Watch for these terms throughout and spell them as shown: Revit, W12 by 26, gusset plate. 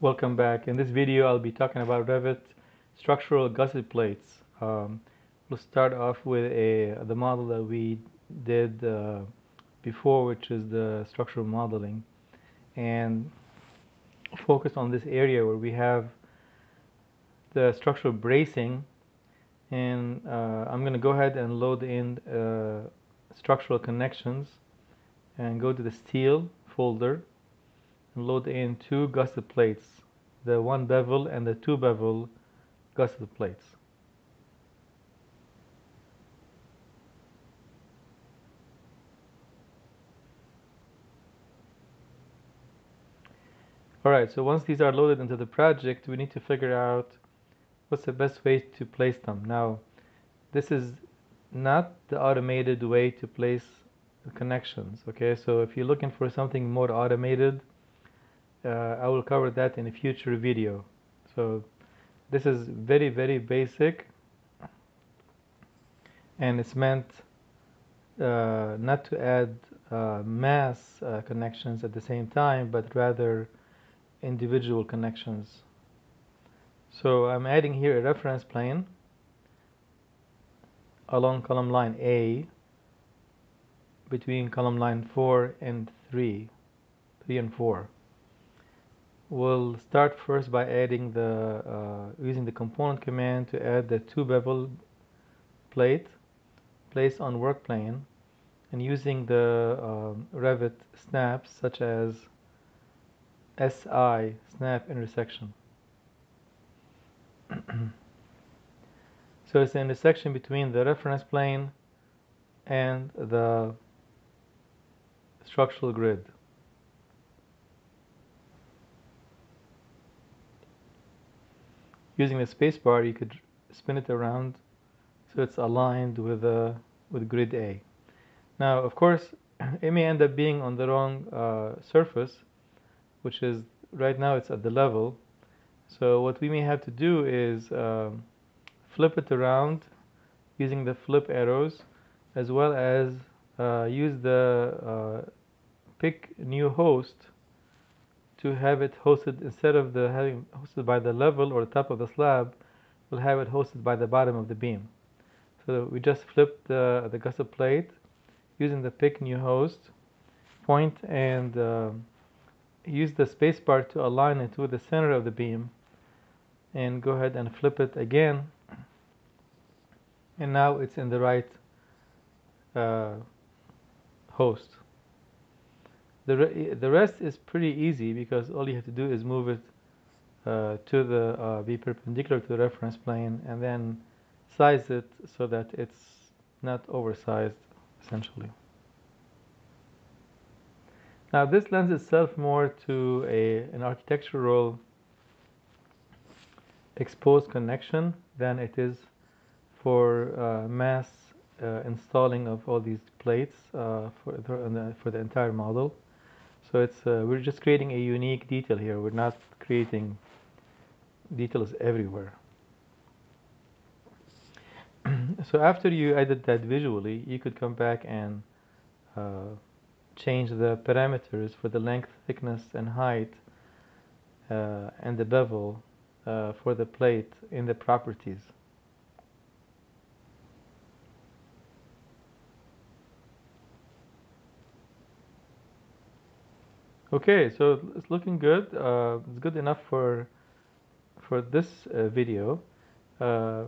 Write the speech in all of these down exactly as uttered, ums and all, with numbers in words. Welcome back. In this video I'll be talking about Revit structural gusset plates. Um, we'll start off with a the model that we did uh, before, which is the structural modeling, and focus on this area where we have the structural bracing. And uh, I'm going to go ahead and load in uh, structural connections and go to the steel folder. Load in two gusset plates, the one bevel and the two bevel gusset plates. Alright, so once these are loaded into the project, we need to figure out what's the best way to place them. Now, this is not the automated way to place the connections, okay? So if you're looking for something more automated, Uh, I will cover that in a future video. So this is very very basic, and it's meant uh, not to add uh, mass uh, connections at the same time, but rather individual connections. So I'm adding here a reference plane along column line A between column line four and three, three and four. We'll start first by adding the uh, using the component command to add the two bevel plate placed on work plane, and using the um, Revit snaps such as S I snap intersection. So it's the intersection between the reference plane and the structural grid. Using the spacebar, you could spin it around so it's aligned with uh, with grid A. Now, of course, it may end up being on the wrong uh, surface, which is right now it's at the level. So what we may have to do is um, flip it around using the flip arrows, as well as uh, use the uh, pick new host to have it hosted instead of the having hosted by the level or the top of the slab. We'll have it hosted by the bottom of the beam. So we just flip the, the gusset plate using the pick new host point, and uh, use the spacebar to align it with the center of the beam, and go ahead and flip it again, and now it's in the right uh, host. The, the rest is pretty easy because all you have to do is move it uh, to the uh, be perpendicular to the reference plane, and then size it so that it's not oversized essentially. Now this lends itself more to a, an architectural exposed connection than it is for uh, mass uh, installing of all these plates uh, for, the, for the entire model. So it's uh, we're just creating a unique detail here. We're not creating details everywhere. So after you edit that visually, you could come back and uh, change the parameters for the length, thickness, and height, uh, and the bevel uh, for the plate in the properties. Okay, so it's looking good. Uh, it's good enough for for this uh, video. Uh,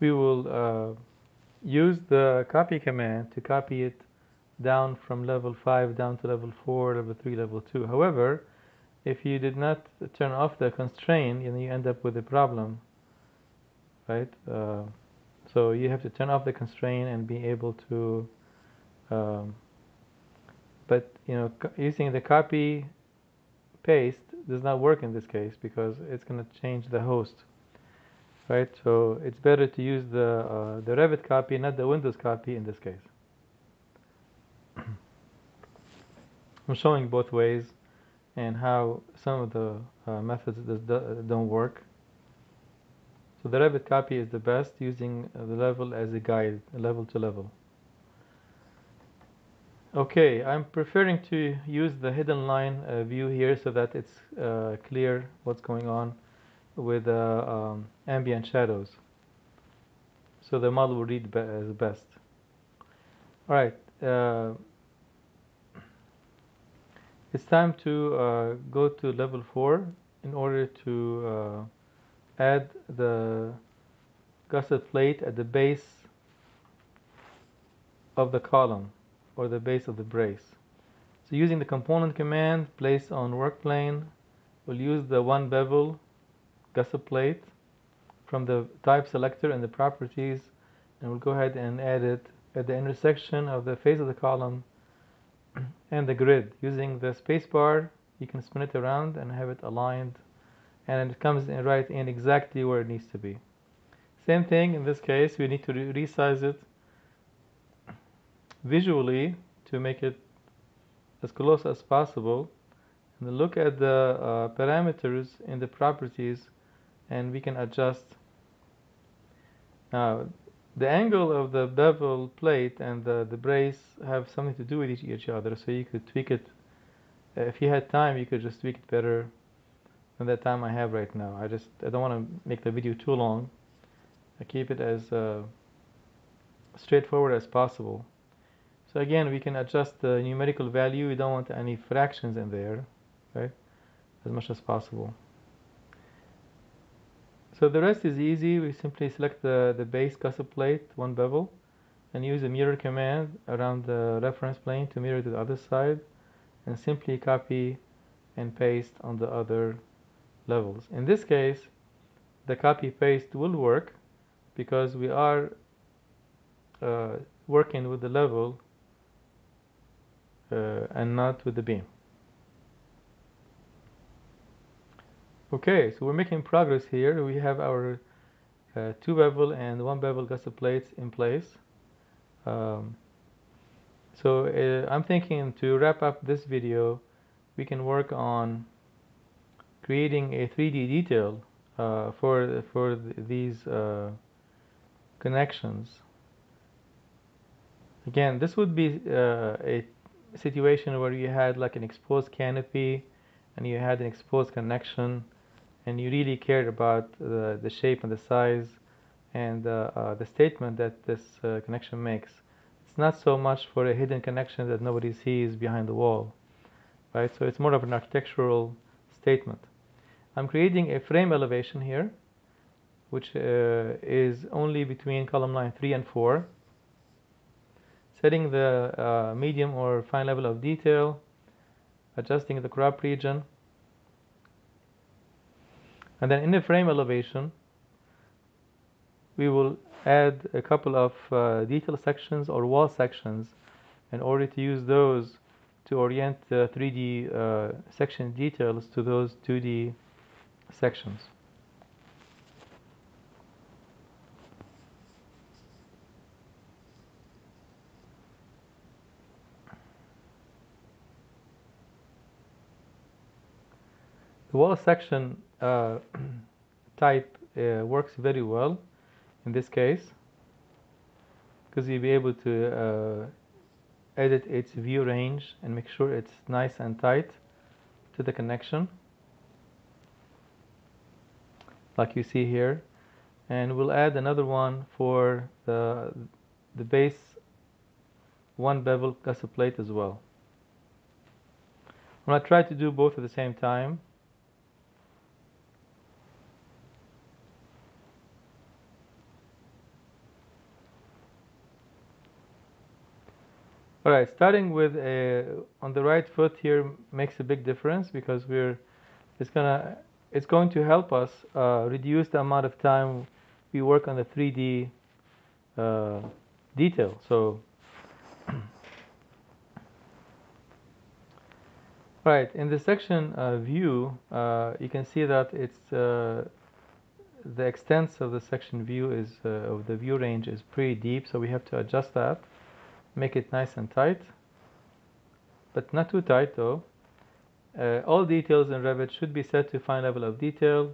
we will uh, use the copy command to copy it down from level five down to level four, level three, level two. However, if you did not turn off the constraint, then you end up with a problem. Right, uh, so you have to turn off the constraint and be able to, um, but you know, using the copy paste does not work in this case because it's going to change the host, right? So it's better to use the uh, the Revit copy, not the Windows copy in this case. I'm showing both ways and how some of the uh, methods don't work. So the rapid copy is the best, using the level as a guide, level to level. Okay, I'm preferring to use the hidden line uh, view here so that it's uh, clear what's going on with uh, um, ambient shadows. So the model will read be as best. All right, uh, it's time to uh, go to level four in order to uh, add the gusset plate at the base of the column, or the base of the brace. So using the component command, place on work plane, we'll use the one bevel gusset plate from the type selector and the properties, and we'll go ahead and add it at the intersection of the face of the column and the grid. Using the spacebar, you can spin it around and have it aligned, and it comes in right in exactly where it needs to be. Same thing in this case, we need to re resize it visually to make it as close as possible, and then look at the uh, parameters in the properties, and we can adjust now. Uh, the angle of the bevel plate and the, the brace have something to do with each, each other, so you could tweak it. Uh, if you had time, you could just tweak it better than that time I have right now. I just I don't want to make the video too long. I keep it as uh, straightforward as possible. So again, we can adjust the numerical value. We don't want any fractions in there, right? As much as possible. So the rest is easy. We simply select the, the base gusset plate, one bevel, and use the mirror command around the reference plane to mirror to the other side, and simply copy and paste on the other levels. In this case, the copy paste will work because we are uh, working with the level Uh, and not with the beam. Okay, so we're making progress here. We have our uh, two bevel and one bevel gusset plates in place. Um, so uh, I'm thinking to wrap up this video, we can work on creating a three D detail uh, for for th these uh, connections. Again, this would be uh, a situation where you had like an exposed canopy and you had an exposed connection, and you really cared about the, the shape and the size and uh, uh, the statement that this uh, connection makes. It's not so much for a hidden connection that nobody sees behind the wall, right? So it's more of an architectural statement. I'm creating a frame elevation here, which uh, is only between column line three and four. Setting the uh, medium or fine level of detail, adjusting the crop region, and then in the frame elevation we will add a couple of uh, detail sections or wall sections in order to use those to orient the three D uh, section details to those two D sections. The wall section uh, type uh, works very well in this case because you'll be able to uh, edit its view range and make sure it's nice and tight to the connection, like you see here. And we'll add another one for the, the base one bevel gusset plate as well. I'm going to try to do both at the same time. Alright, starting with a, on the right foot here makes a big difference because we're it's gonna it's going to help us uh, reduce the amount of time we work on the three D uh, detail. So, alright, in the section uh, view, uh, you can see that it's uh, the extents of the section view is uh, of the view range is pretty deep, so we have to adjust that. Make it nice and tight, but not too tight though. Uh, all details in Revit should be set to fine level of detail,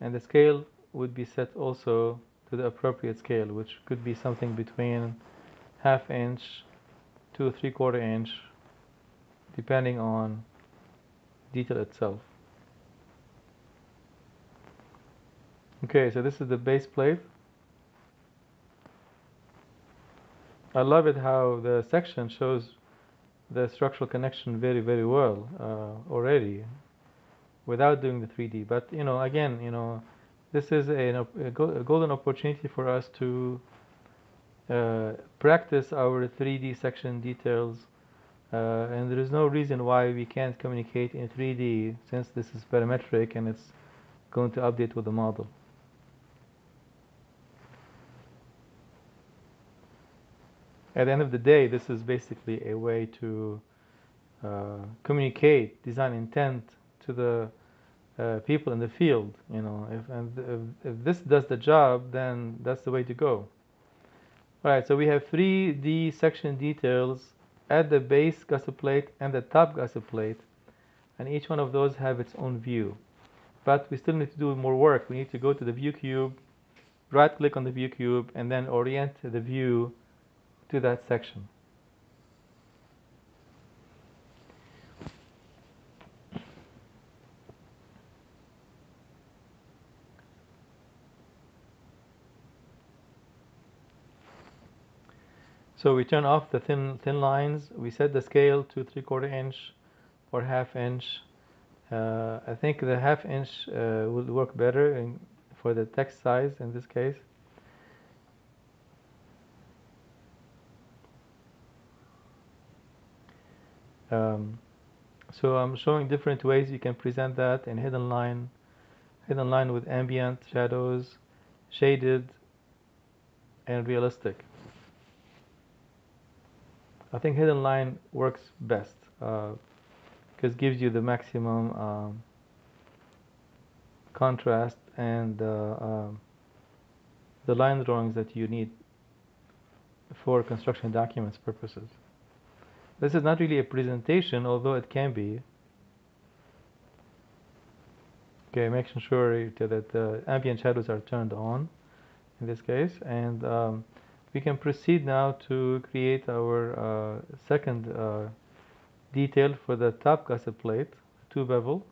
and the scale would be set also to the appropriate scale, which could be something between half inch to three quarter inch, depending on detail itself. Okay, so this is the base plate. I love it how the section shows the structural connection very, very well uh, already, without doing the three D. But you know, again, you know, this is a, a golden opportunity for us to uh, practice our three D section details, uh, and there is no reason why we can't communicate in three D, since this is parametric and it's going to update with the model. At the end of the day, this is basically a way to uh, communicate design intent to the uh, people in the field. You know, if, and if, if this does the job, then that's the way to go. All right, so we have three D section details at the base gusset plate and the top gusset plate, and each one of those have its own view. But we still need to do more work. We need to go to the view cube, right-click on the view cube, and then orient the view to that section. So we turn off the thin thin lines. We set the scale to three quarter inch or half inch. Uh, I think the half inch uh, will work better in, for the text size in this case. Um, so I'm showing different ways you can present that in hidden line, hidden line with ambient shadows, shaded, and realistic. I think hidden line works best because uh, it gives you the maximum um, contrast and uh, uh, the line drawings that you need for construction documents purposes. This is not really a presentation, although it can be. Okay, making sure that the ambient shadows are turned on in this case, and um, we can proceed now to create our uh, second uh, detail for the top gusset plate, two bevel.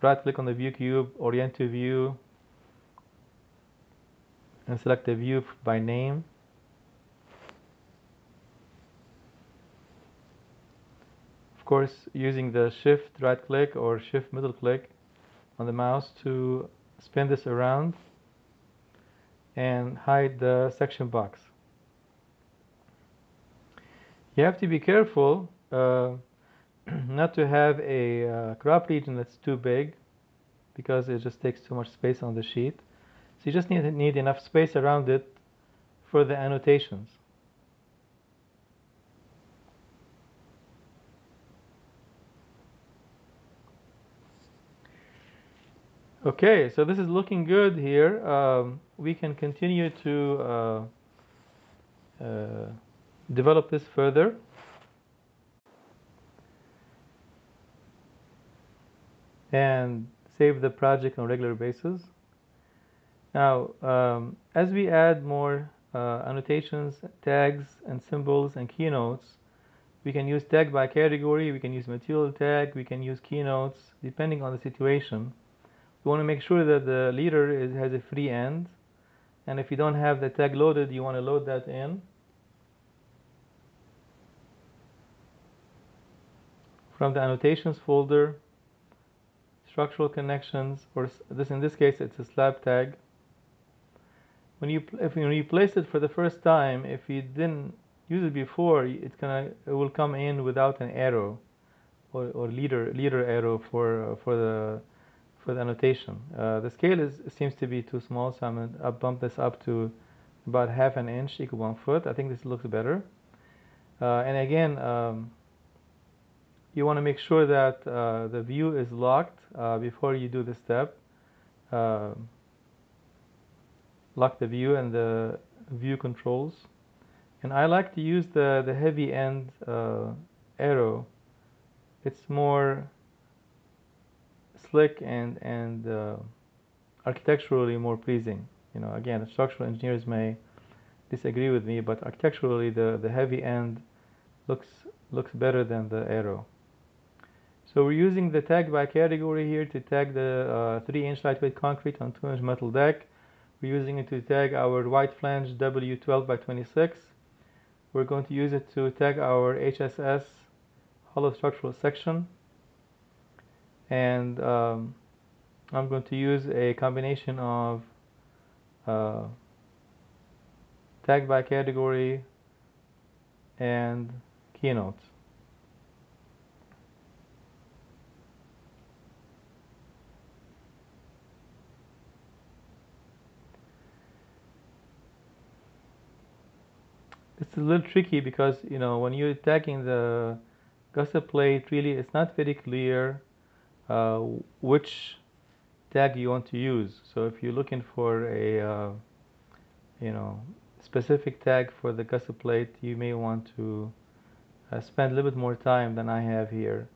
Right click on the view cube, orient to view, and select the view by name. Of course, using the shift right click or shift middle click on the mouse to spin this around and hide the section box. You have to be careful uh, not to have a uh, crop region that's too big, because it just takes too much space on the sheet. So you just need, need enough space around it for the annotations. Okay, so this is looking good here. Um, we can continue to uh, uh, develop this further. And save the project on a regular basis. Now, um, as we add more uh, annotations, tags, and symbols, and keynotes, we can use tag by category, we can use material tag, we can use keynotes, depending on the situation. You want to make sure that the leader is, has a free end, and if you don't have the tag loaded, you want to load that in from the annotations folder, structural connections, or this in this case it's a slab tag. When you if you replace it for the first time, if you didn't use it before, it's gonna it will come in without an arrow or, or leader leader arrow for uh, for the for the annotation. Uh, the scale is, seems to be too small, so I'm going to bump this up to about half an inch, equal one foot. I think this looks better. Uh, and again, um, you want to make sure that uh, the view is locked uh, before you do this step. Uh, lock the view and the view controls. And I like to use the, the heavy end uh, arrow. It's more slick and and uh, architecturally more pleasing. You know, again, structural engineers may disagree with me, but architecturally the, the heavy end looks looks better than the arrow. So we're using the tag by category here to tag the uh, three inch lightweight concrete on two inch metal deck. We're using it to tag our wide flange W twelve by twenty-six. We're going to use it to tag our H S S hollow structural section. And um, I'm going to use a combination of uh, tag by category and keynote. It's a little tricky because, you know, when you're tagging the gusset plate, really it's not very clear uh, which tag you want to use. So if you're looking for a uh, you know, specific tag for the gusset plate, you may want to uh, spend a little bit more time than I have here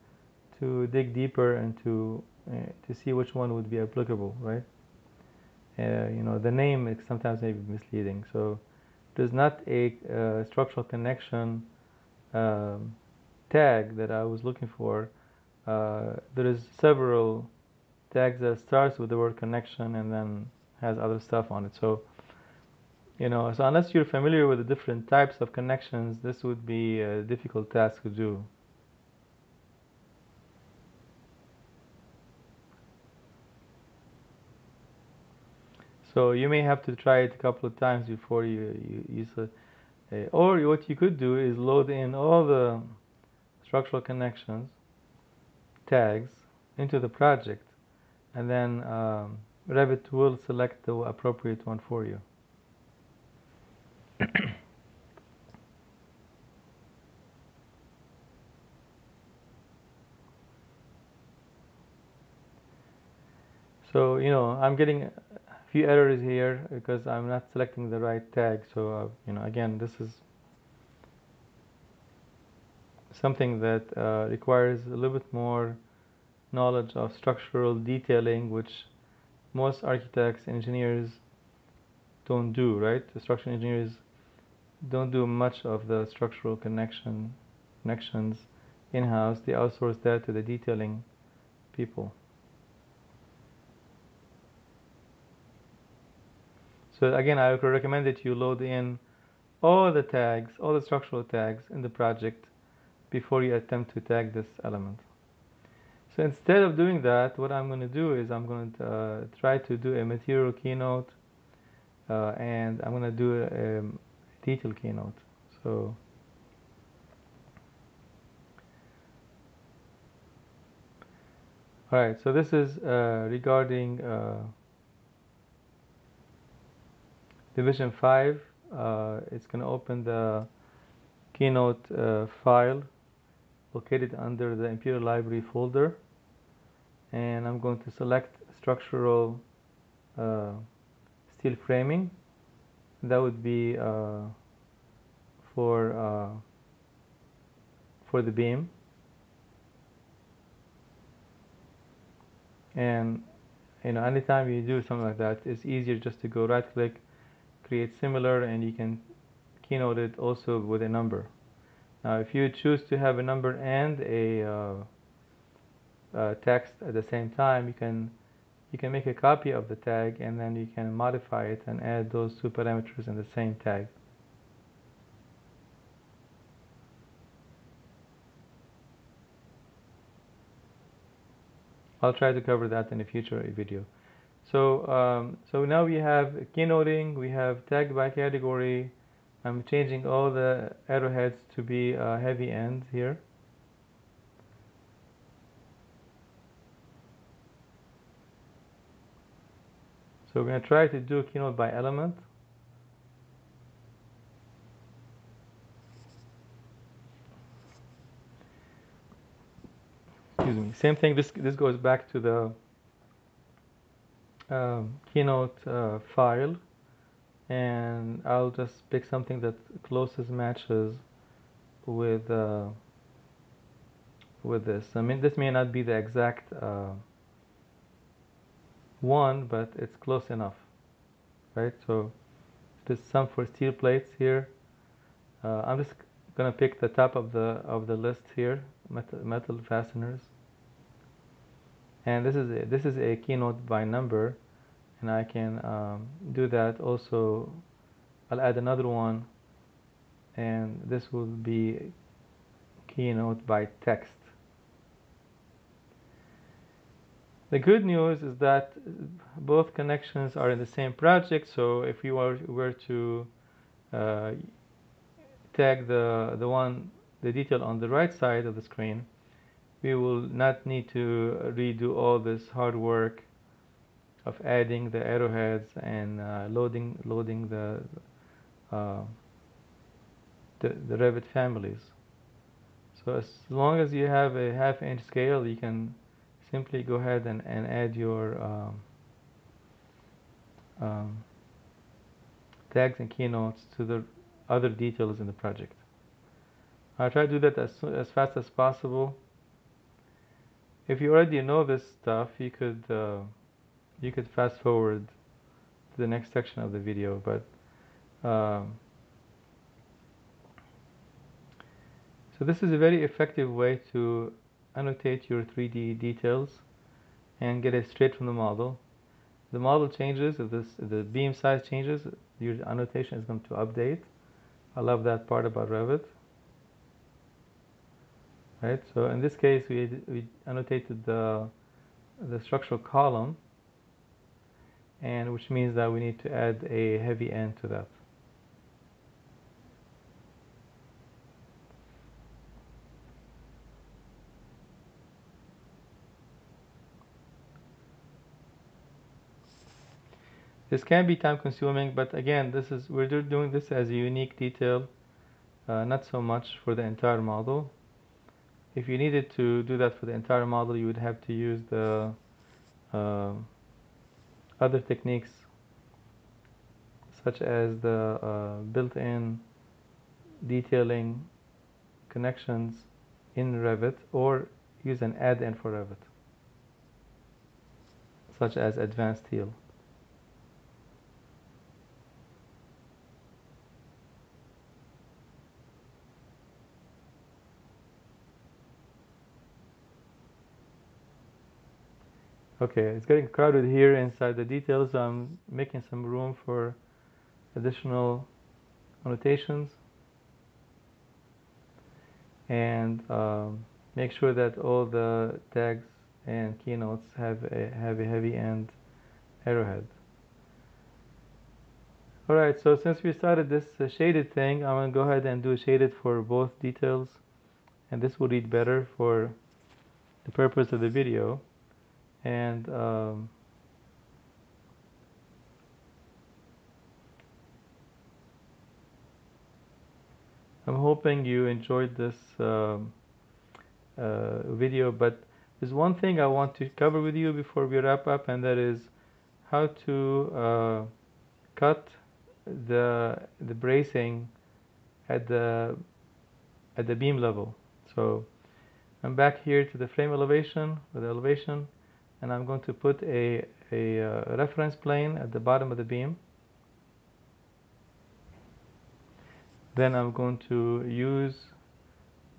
to dig deeper and to uh, to see which one would be applicable, right? Uh, you know, the name is sometimes may be misleading, so there's not a uh, structural connection um, tag that I was looking for. Uh, there is several tags that starts with the word connection and then has other stuff on it. So, you know, so unless you're familiar with the different types of connections, this would be a difficult task to do. So you may have to try it a couple of times before you use it. Uh, or what you could do is load in all the structural connections, tags, into the project, and then um, Revit will select the appropriate one for you. So, you know, I'm getting few errors here because I'm not selecting the right tag. So uh, you know, again, this is something that uh, requires a little bit more knowledge of structural detailing, which most architects, engineers don't do, right? The structural engineers don't do much of the structural connection connections in-house. They outsource that to the detailing people. So again, I would recommend that you load in all the tags, all the structural tags in the project before you attempt to tag this element. So instead of doing that, what I'm going to do is I'm going to uh, try to do a material keynote uh, and I'm going to do a, a detail keynote. So all right, so this is uh, regarding uh, Division five, uh, it's going to open the Keynote uh, file located under the Imperial Library folder, and I'm going to select structural uh, steel framing. That would be uh, for uh, for the beam, and you know, anytime you do something like that, it's easier just to go right click, create similar, and you can keynote it also with a number. Now if you choose to have a number and a uh, uh, text at the same time, you can you can make a copy of the tag and then you can modify it and add those two parameters in the same tag. I'll try to cover that in a future video. So, um, so now we have keynoting, we have tag by category. I'm changing all the arrowheads to be uh, heavy end here. So we're going to try to do keynote by element. Excuse me. Same thing. This this goes back to the Um, keynote uh, file, and I'll just pick something that closest matches with uh, with this. I mean, this may not be the exact uh, one, but it's close enough, right? So this sum for steel plates here. Uh, I'm just gonna pick the top of the of the list here, metal, metal fasteners. And this is a, this is a keynote by number, and I can um, do that also. I'll add another one, and this will be keynote by text. The good news is that both connections are in the same project, so if you were, were to uh, tag the, the one, the detail on the right side of the screen, we will not need to redo all this hard work of adding the arrowheads and uh, loading, loading the, uh, the, the Revit families. So as long as you have a half inch scale, you can simply go ahead and, and add your um, um, tags and keynotes to the other details in the project. I'll try to do that as, as fast as possible. If you already know this stuff, you could uh, you could fast forward to the next section of the video, but um, so this is a very effective way to annotate your three D details and get it straight from the model. The model changes, if this, the beam size changes, your annotation is going to update. I love that part about Revit. Right, so in this case we, we annotated the, the structural column, and which means that we need to add a heavy end to that. This can be time consuming, but again, this is, we're doing this as a unique detail, uh, not so much for the entire model. If you needed to do that for the entire model, you would have to use the uh, other techniques, such as the uh, built-in detailing connections in Revit, or use an add-in for Revit, such as advanced teal. Okay, it's getting crowded here inside the details, so I'm making some room for additional annotations. And um, make sure that all the tags and keynotes have a, have a heavy end arrowhead. Alright, so since we started this uh, shaded thing, I'm going to go ahead and do a shaded for both details. And this will read better for the purpose of the video. And um, I'm hoping you enjoyed this um, uh, video, but there's one thing I want to cover with you before we wrap up, and that is how to uh, cut the the bracing at the at the beam level. So I'm back here to the frame elevation with the elevation, and I'm going to put a, a uh, reference plane at the bottom of the beam. Then I'm going to use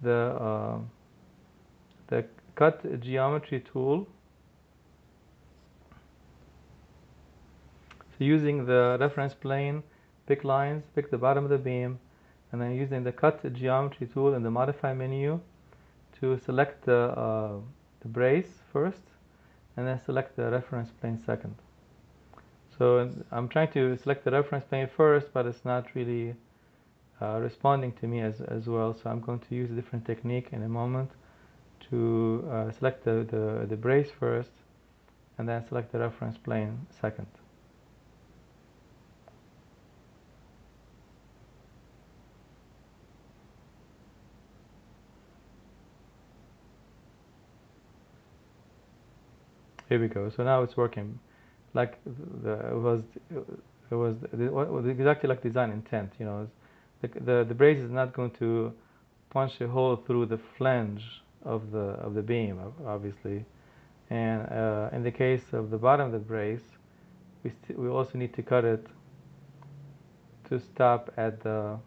the, uh, the cut geometry tool. So using the reference plane, pick lines, pick the bottom of the beam, and then using the cut geometry tool in the modify menu to select the, uh, the brace first, and then select the reference plane second. So I'm trying to select the reference plane first, but it's not really uh, responding to me as, as well, so I'm going to use a different technique in a moment to uh, select the, the, the brace first, and then select the reference plane second. Here we go. So now it's working, like the, it was, it was, the, it was exactly like design intent. You know, the, the the brace is not going to punch a hole through the flange of the of the beam, obviously. and uh, in the case of the bottom of the brace, we, we also need to cut it to stop at the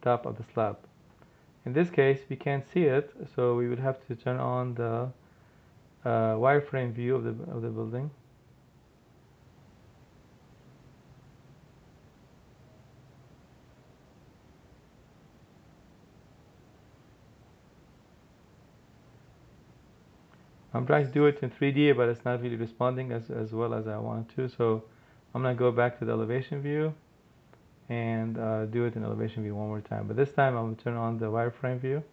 top of the slab. In this case, we can't see it, so we would have to turn on the uh, wireframe view of the, of the building. I'm trying to do it in three D, but it's not really responding as, as well as I want to, so I'm going to go back to the elevation view and uh, do it in elevation view one more time. But this time I'm going to turn on the wireframe view,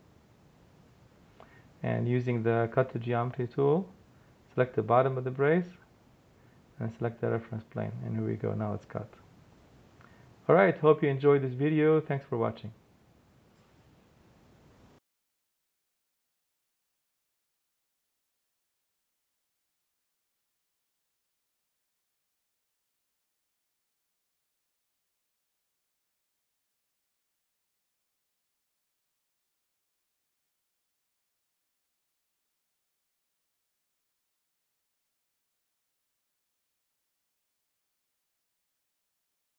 and using the cut to geometry tool, select the bottom of the brace and select the reference plane, and here we go, now it's cut. Alright, hope you enjoyed this video, thanks for watching.